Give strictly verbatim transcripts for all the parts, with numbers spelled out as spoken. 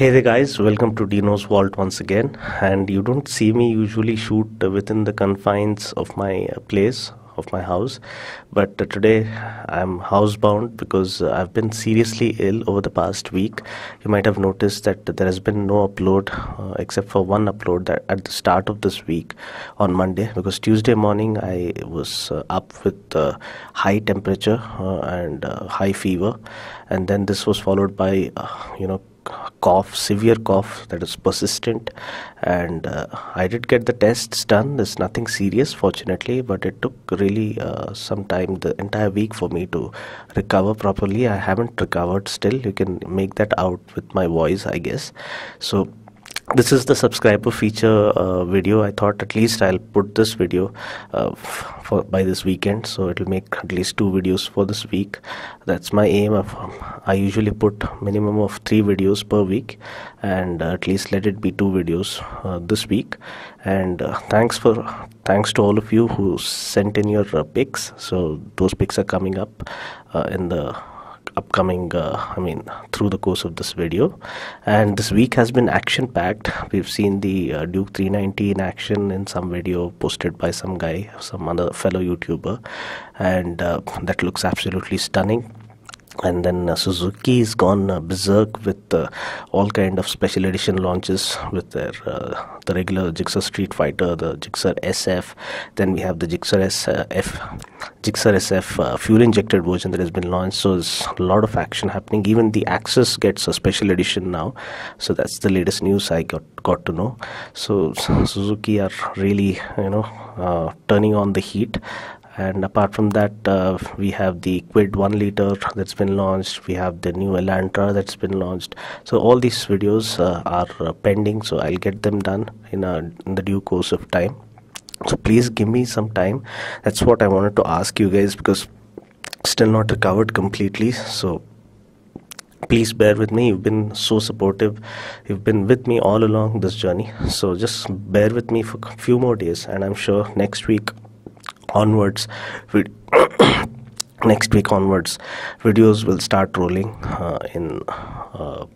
Hey there guys, welcome to Dino's Vault once again, and you don't see me usually shoot within the confines of my place, of my house, but today I'm housebound because I've been seriously ill over the past week. You might have noticed that there has been no upload uh, except for one upload that at the start of this week on Monday, because Tuesday morning I was uh, up with uh, high temperature uh, and uh, high fever, and then this was followed by uh, you know cough, severe cough that is persistent, and uh, I did get the tests done. There's nothing serious, fortunately, but it took really uh, some time, the entire week, for me to recover properly. I haven't recovered still. You can make that out with my voice, I guess. So this is the subscriber feature uh, video. I thought at least I'll put this video uh, for by this weekend, so it will make at least two videos for this week. That's my aim. Of, um, I usually put minimum of three videos per week, and uh, at least let it be two videos uh, this week. And uh, thanks for thanks to all of you who sent in your uh, pics. So those pics are coming up uh, in the upcoming uh, I mean through the course of this video. And this week has been action packed. We've seen the uh, Duke three ninety in action in some video posted by some guy, some other fellow YouTuber, and uh, that looks absolutely stunning. And then uh, Suzuki's gone uh, berserk with uh, all kind of special edition launches with their uh, the regular Gixxer Street Fighter, the Gixxer S F. Then we have the Gixxer S F, Gixxer S F uh, fuel injected version that has been launched. So there's a lot of action happening. Even the Axis gets a special edition now. So that's the latest news I got got to know. So Suzuki are really you know uh, turning on the heat. And apart from that, uh, we have the Quid one liter that's been launched. We have the new Elantra that's been launched. So all these videos uh, are uh, pending, so I'll get them done in, a, in the due course of time. So please give me some time. That's what I wanted to ask you guys, because still not recovered completely. So please bear with me. You've been so supportive. You've been with me all along this journey. So just bear with me for a few more days, and I'm sure next week onwards we next week onwards videos will start rolling uh, in uh,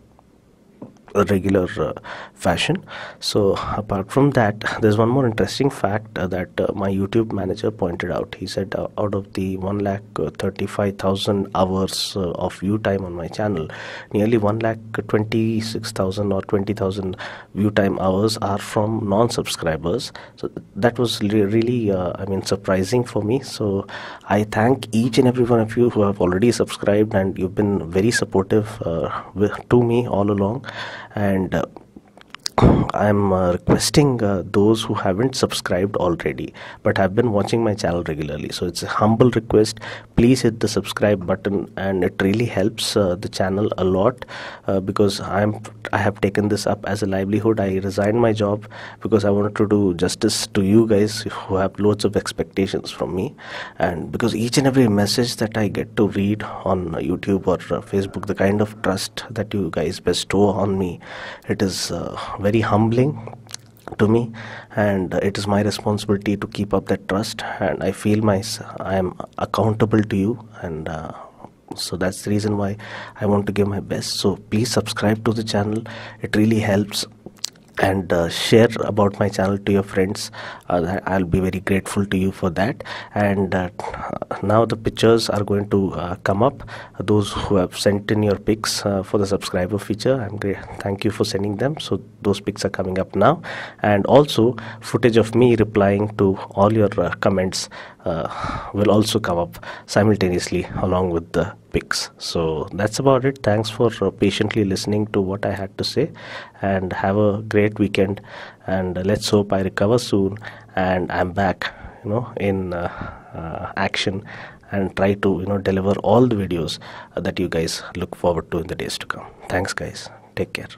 a regular uh, fashion. So apart from that, there's one more interesting fact uh, that uh, my YouTube manager pointed out. He said uh, out of the one lakh thirty-five thousand hours uh, of view time on my channel, nearly one lakh twenty-six thousand or twenty thousand view time hours are from non-subscribers. So that was really uh, I mean surprising for me. So I thank each and every one of you who have already subscribed, and you've been very supportive uh, with, to me all along. And uh, I'm uh, requesting uh, those who haven't subscribed already but have been watching my channel regularly. So it's a humble request. Please hit the subscribe button, and it really helps uh, the channel a lot, uh, because I'm I have taken this up as a livelihood. I resigned my job because I wanted to do justice to you guys who have loads of expectations from me, and because each and every message that I get to read on YouTube or uh, Facebook, the kind of trust that you guys bestow on me, it is uh, very humbling to me, and it is my responsibility to keep up that trust, and I feel my I am accountable to you, and uh, so that's the reason why I want to give my best. So please subscribe to the channel. It really helps. And uh, share about my channel to your friends. uh, I'll be very grateful to you for that. And uh, now the pictures are going to uh, come up. Those who have sent in your pics uh, for the subscriber feature, I'm great, thank you for sending them. So those pics are coming up now, and also footage of me replying to all your uh, comments uh, will also come up simultaneously along with the pics. So that's about it. Thanks for uh, patiently listening to what I had to say, and have a great weekend, and uh, let's hope I recover soon and I'm back you know in uh, uh, action, and try to you know deliver all the videos uh, that you guys look forward to in the days to come. Thanks guys, take care.